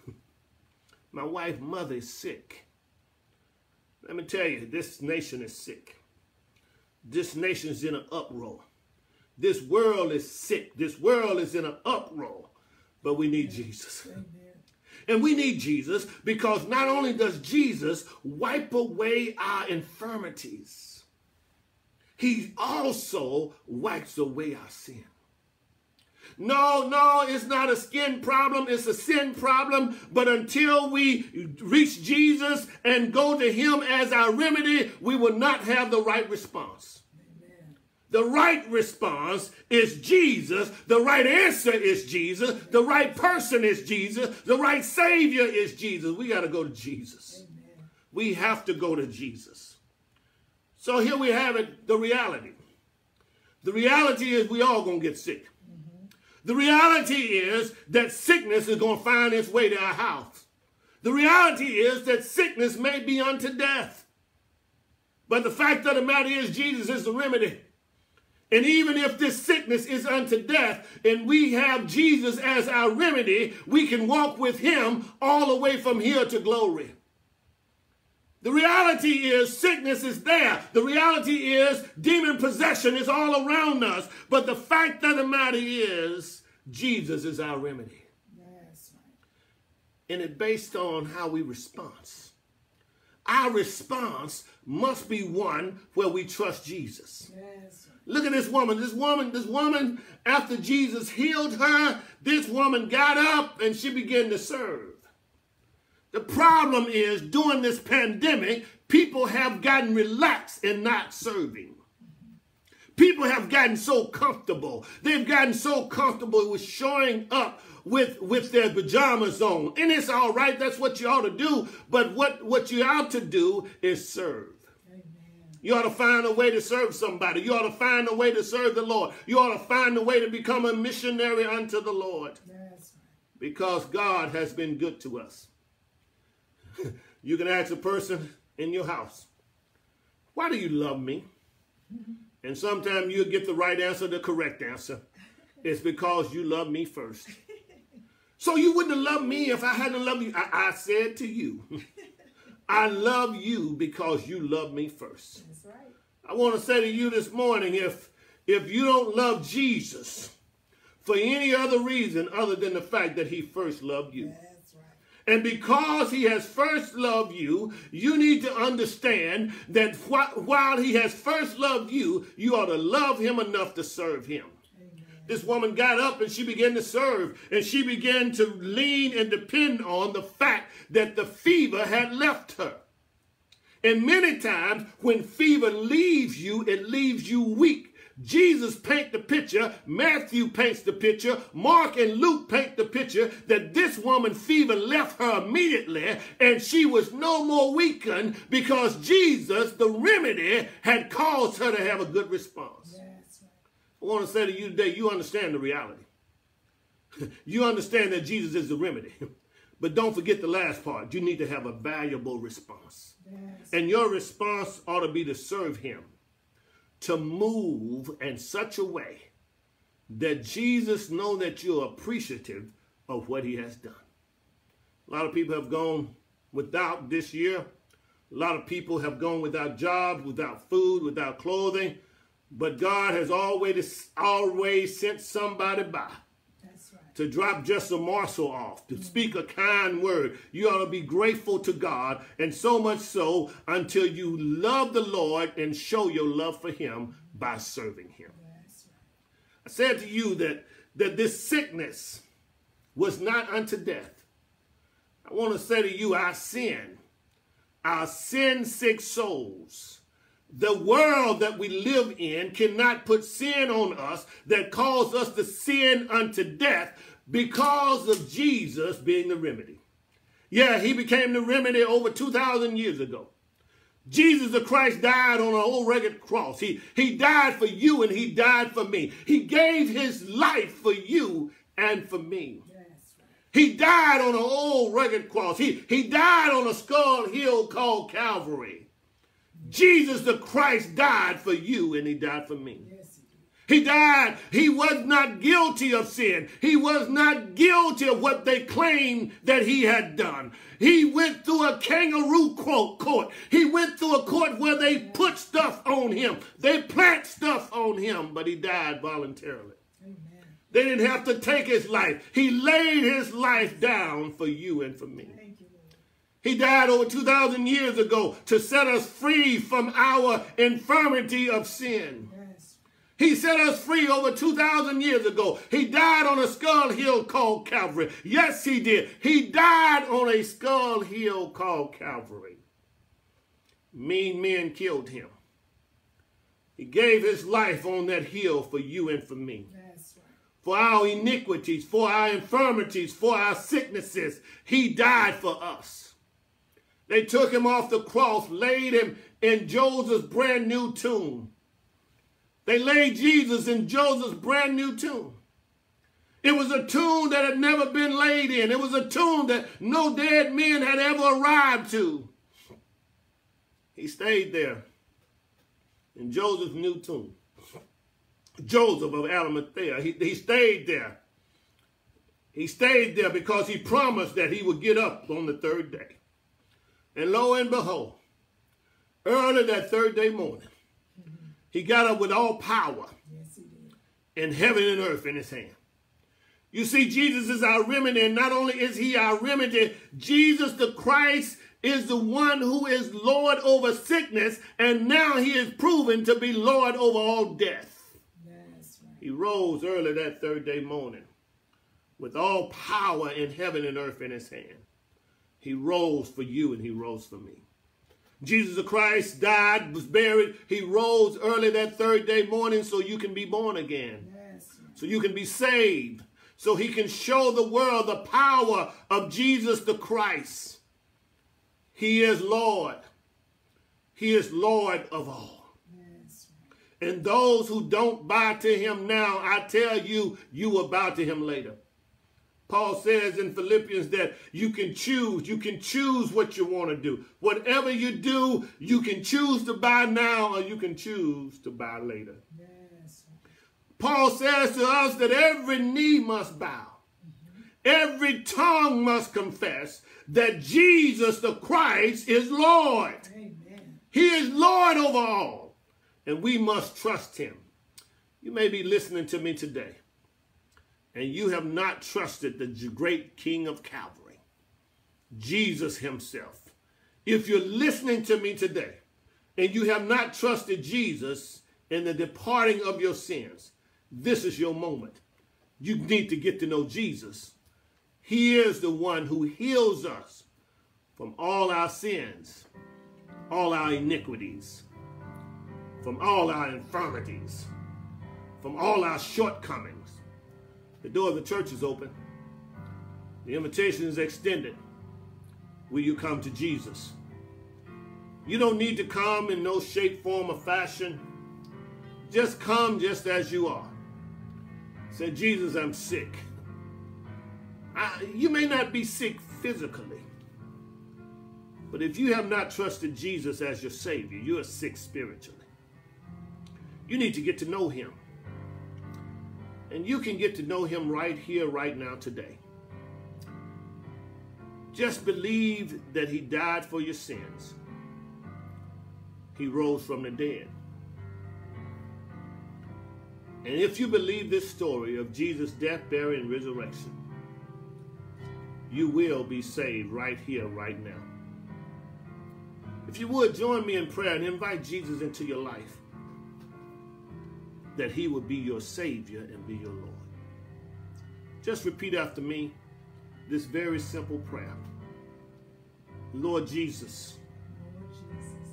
My wife, mother, is sick. Let me tell you, this nation is sick. This nation's in an uproar. This world is sick. This world is in an uproar. But we need Jesus. Amen. And we need Jesus because not only does Jesus wipe away our infirmities, he also wipes away our sin. No, no, it's not a skin problem. It's a sin problem. But until we reach Jesus and go to him as our remedy, we will not have the right response. Amen. The right response is Jesus. The right answer is Jesus. The right person is Jesus. The right Savior is Jesus. We got to go to Jesus. Amen. We have to go to Jesus. So here we have it, the reality. The reality is we all going to get sick. The reality is that sickness is going to find its way to our house. The reality is that sickness may be unto death. But the fact of the matter is Jesus is the remedy. And even if this sickness is unto death and we have Jesus as our remedy, we can walk with him all the way from here to glory. The reality is sickness is there. The reality is demon possession is all around us. But the fact of the matter is Jesus is our remedy. Yes. And it's based on how we respond. Our response must be one where we trust Jesus. Yes. Look at this woman. This woman, this woman, after Jesus healed her, this woman got up and she began to serve. The problem is, during this pandemic, people have gotten relaxed and not serving. People have gotten so comfortable. They've gotten so comfortable with showing up with, with their pajamas on. And it's all right. That's what you ought to do. But what, what you ought to do is serve. You ought to find a way to serve somebody. You ought to find a way to serve the Lord. You ought to find a way to become a missionary unto the Lord. Because God has been good to us. You can ask a person in your house, why do you love me? And sometimes you'll get the right answer, the correct answer. It's because you love me first. So you wouldn't have loved me if I hadn't loved you. I, I said to you, I love you because you love me first. That's right. I want to say to you this morning, if, if you don't love Jesus for any other reason other than the fact that he first loved you, yeah. And because he has first loved you, you need to understand that wh while he has first loved you, you ought to love him enough to serve him. Amen. This woman got up and she began to serve. And she began to lean and depend on the fact that the fever had left her. And many times when fever leaves you, it leaves you weak. Jesus paints the picture, Matthew paints the picture, Mark and Luke paint the picture that this woman's fever left her immediately and she was no more weakened because Jesus, the remedy, had caused her to have a good response. Yes. I want to say to you today, you understand the reality. You understand that Jesus is the remedy. But don't forget the last part. You need to have a valuable response. Yes. And your response ought to be to serve him. To move in such a way that Jesus knows that you're appreciative of what he has done. A lot of people have gone without this year. A lot of people have gone without jobs, without food, without clothing. But God has always, always sent somebody by. That's right. To drop just a morsel off, to mm-hmm. speak a kind word. You ought to be grateful to God, and so much so until you love the Lord and show your love for him by serving him. That's right. I said to you that, that this sickness was not unto death. I want to say to you, our sin, our sin-sick souls, the world that we live in cannot put sin on us that caused us to sin unto death because of Jesus being the remedy. Yeah, he became the remedy over two thousand years ago. Jesus the Christ died on an old rugged cross. He, he died for you and he died for me. He gave his life for you and for me. He died on an old rugged cross. He, he died on a skull hill called Calvary. Jesus the Christ died for you and he died for me. Yes, he, he died. He was not guilty of sin. He was not guilty of what they claimed that he had done. He went through a kangaroo court. He went through a court where they put stuff on him. They plant stuff on him, but he died voluntarily. Amen. They didn't have to take his life. He laid his life down for you and for me. He died over two thousand years ago to set us free from our infirmity of sin. Yes. He set us free over two thousand years ago. He died on a skull hill called Calvary. Yes, he did. He died on a skull hill called Calvary. Mean men killed him. He gave his life on that hill for you and for me. Yes. For our iniquities, for our infirmities, for our sicknesses, he died for us. They took him off the cross, laid him in Joseph's brand new tomb. They laid Jesus in Joseph's brand new tomb. It was a tomb that had never been laid in. It was a tomb that no dead men had ever arrived to. He stayed there in Joseph's new tomb. Joseph of Arimathea, he, he stayed there. He stayed there because he promised that he would get up on the third day. And lo and behold, early that third day morning, mm-hmm. he got up with all power yes, in heaven and earth in his hand. You see, Jesus is our remedy, and not only is he our remedy, Jesus the Christ is the one who is Lord over sickness, and now he is proven to be Lord over all death. Yes, right. He rose early that third day morning with all power in heaven and earth in his hand. He rose for you and he rose for me. Jesus Christ died, was buried. He rose early that third day morning so you can be born again. Yes. So you can be saved. So he can show the world the power of Jesus the Christ. He is Lord. He is Lord of all. Yes. And those who don't bow to him now, I tell you, you will bow to him later. Paul says in Philippians that you can choose. You can choose what you want to do. Whatever you do, you can choose to buy now or you can choose to buy later. Yes. Paul says to us that every knee must bow. Mm-hmm. Every tongue must confess that Jesus the Christ is Lord. Amen. He is Lord over all. And we must trust him. You may be listening to me today, and you have not trusted the great King of Calvary, Jesus himself. If you're listening to me today and you have not trusted Jesus in the departing of your sins, this is your moment. You need to get to know Jesus. He is the one who heals us from all our sins, all our iniquities, from all our infirmities, from all our shortcomings. The door of the church is open. The invitation is extended. Will you come to Jesus? You don't need to come in no shape, form, or fashion. Just come just as you are. Say, Jesus, I'm sick. I, you may not be sick physically, but if you have not trusted Jesus as your Savior, you are sick spiritually. You need to get to know him. And you can get to know him right here, right now, today. Just believe that he died for your sins. He rose from the dead. And if you believe this story of Jesus' death, burial, and resurrection, you will be saved right here, right now. If you would, join me in prayer and invite Jesus into your life, that he would be your Savior and be your Lord. Just repeat after me this very simple prayer. Lord Jesus, Lord Jesus,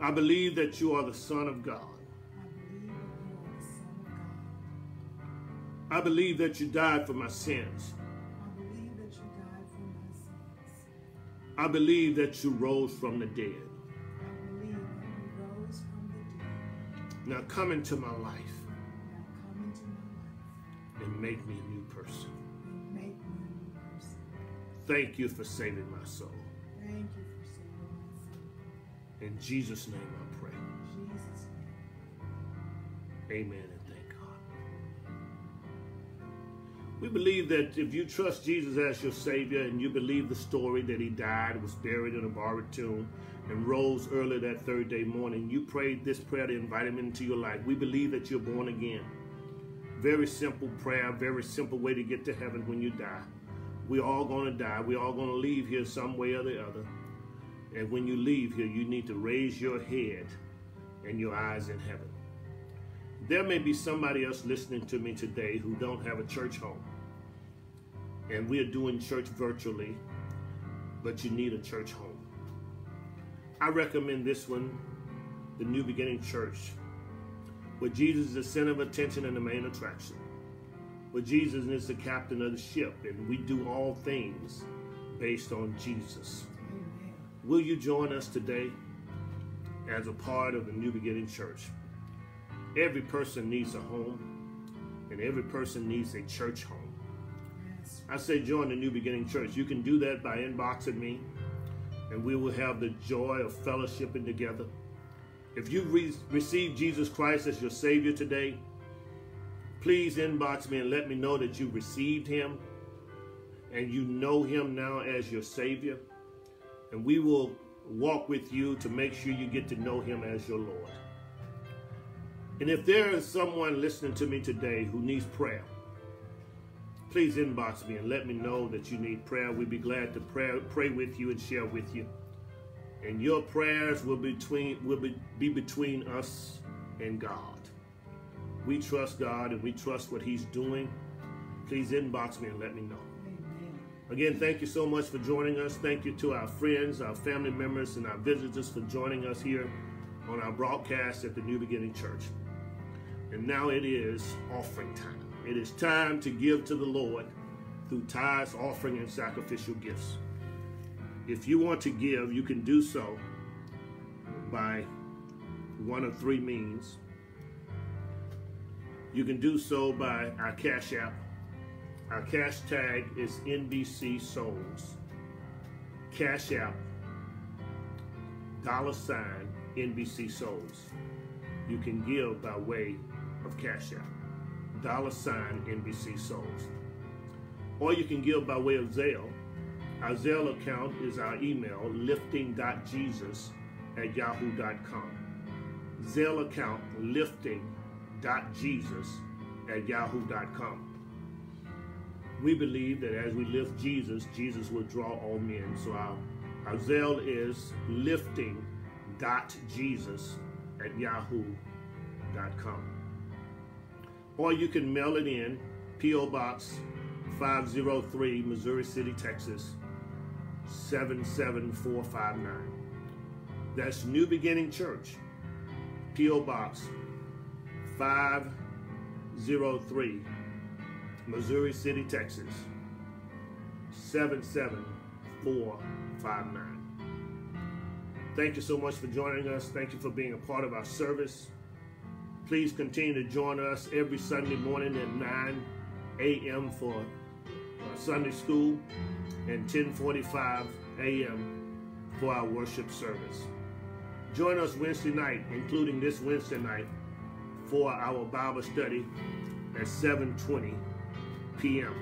I believe that you are the Son of God. I believe that you died for my sins. I believe that you rose from the dead. I believe that you rose from the dead. Now come into my life. Now come into my life. And make me a new person. And make me a new person. Thank you for saving my soul. Thank you for saving my soul. In Jesus' name I pray. In Jesus' name. Amen and thank God. We believe that if you trust Jesus as your Savior and you believe the story that he died, was buried in a borrowed tomb, and rose early that third day morning, you prayed this prayer to invite him into your life. We believe that you're born again. Very simple prayer, very simple way to get to heaven when you die. We're all going to die. We're all going to leave here some way or the other. And when you leave here, you need to raise your head and your eyes in heaven. There may be somebody else listening to me today who don't have a church home. And we're doing church virtually, but you need a church home. I recommend this one, the New Beginning Church, where Jesus is the center of attention and the main attraction, where Jesus is the captain of the ship, and we do all things based on Jesus. Amen. Will you join us today as a part of the New Beginning Church? Every person needs a home, and every person needs a church home. Yes. I say join the New Beginning Church. You can do that by inboxing me, and we will have the joy of fellowshipping together. If you've re received Jesus Christ as your Savior today, please inbox me and let me know that you received him and you know him now as your Savior. And we will walk with you to make sure you get to know him as your Lord. And if there is someone listening to me today who needs prayer, please inbox me and let me know that you need prayer. We'd be glad to pray, pray with you and share with you. And your prayers will, between, will be, be between us and God. We trust God and we trust what he's doing. Please inbox me and let me know. Amen. Again, thank you so much for joining us. Thank you to our friends, our family members, and our visitors for joining us here on our broadcast at the New Beginning Church. And now it is offering time. It is time to give to the Lord through tithes, offering, and sacrificial gifts. If you want to give, you can do so by one of three means. You can do so by our Cash App. Our cash tag is N B C Souls. Cash App, dollar sign, N B C Souls. You can give by way of Cash App. Dollar sign N B C Souls. Or you can give by way of Zelle. Our Zelle account is our email, lifting dot jesus at yahoo dot com. Zelle account, lifting dot jesus at yahoo dot com. We believe that as we lift Jesus, Jesus will draw all men. So our, our Zelle is lifting dot jesus at yahoo dot com. Or you can mail it in, P O Box five oh three, Missouri City, Texas, seven seven four five nine. That's New Beginning Church, P O Box five oh three, Missouri City, Texas, seven seven four five nine. Thank you so much for joining us. Thank you for being a part of our service. Please continue to join us every Sunday morning at nine A M for uh, Sunday school and ten forty-five A M for our worship service. Join us Wednesday night, including this Wednesday night, for our Bible study at seven twenty P M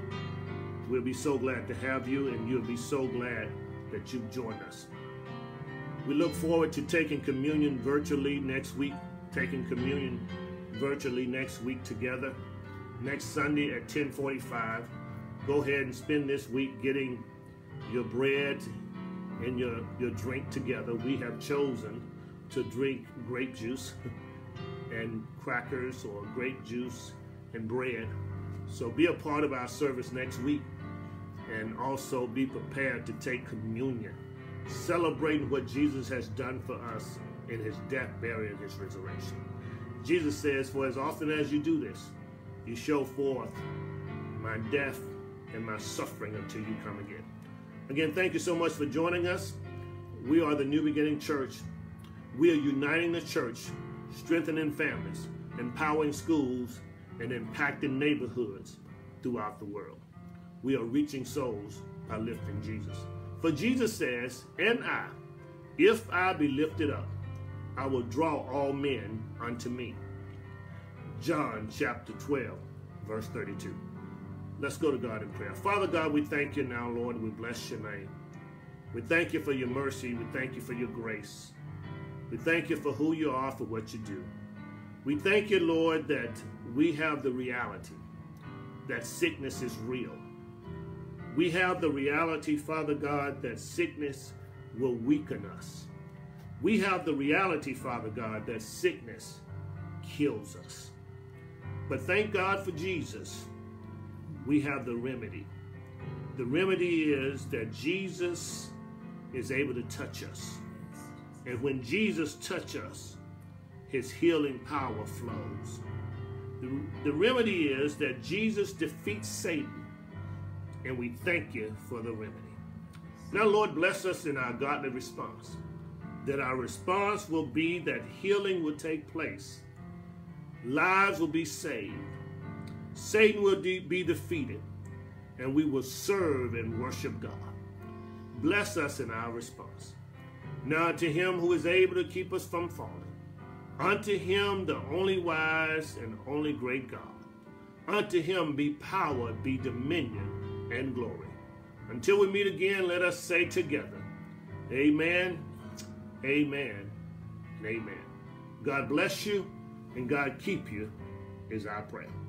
We'll be so glad to have you, and you'll be so glad that you've joined us. We look forward to taking communion virtually next week, taking communion virtually next week together, next Sunday at ten forty-five. Go ahead and spend this week getting your bread and your, your drink together. We have chosen to drink grape juice and crackers, or grape juice and bread. So be a part of our service next week, and also be prepared to take communion, celebrating what Jesus has done for us in his death, burial, and his resurrection. Jesus says, "For as often as you do this, you show forth my death and my suffering until you come again." Again, thank you so much for joining us. We are the New Beginning Church. We are uniting the church, strengthening families, empowering schools, and impacting neighborhoods throughout the world. We are reaching souls by lifting Jesus. For Jesus says, "And I, if I be lifted up, I will draw all men unto me." John chapter twelve, verse thirty-two. Let's go to God in prayer. Father God, we thank you now, Lord. We bless your name. We thank you for your mercy. We thank you for your grace. We thank you for who you are, for what you do. We thank you, Lord, that we have the reality that sickness is real. We have the reality, Father God, that sickness will weaken us. We have the reality, Father God, that sickness kills us. But thank God for Jesus. We have the remedy. The remedy is that Jesus is able to touch us. And when Jesus touches us, his healing power flows. The, the remedy is that Jesus defeats Satan, and we thank you for the remedy. Now, Lord, bless us in our godly response, that our response will be that healing will take place, lives will be saved, Satan will de- be defeated, and we will serve and worship God. Bless us in our response. Now to him who is able to keep us from falling, unto him the only wise and only great God, unto him be power, be dominion, and glory. Until we meet again, let us say together, amen, amen, and amen. God bless you, and God keep you, is our prayer.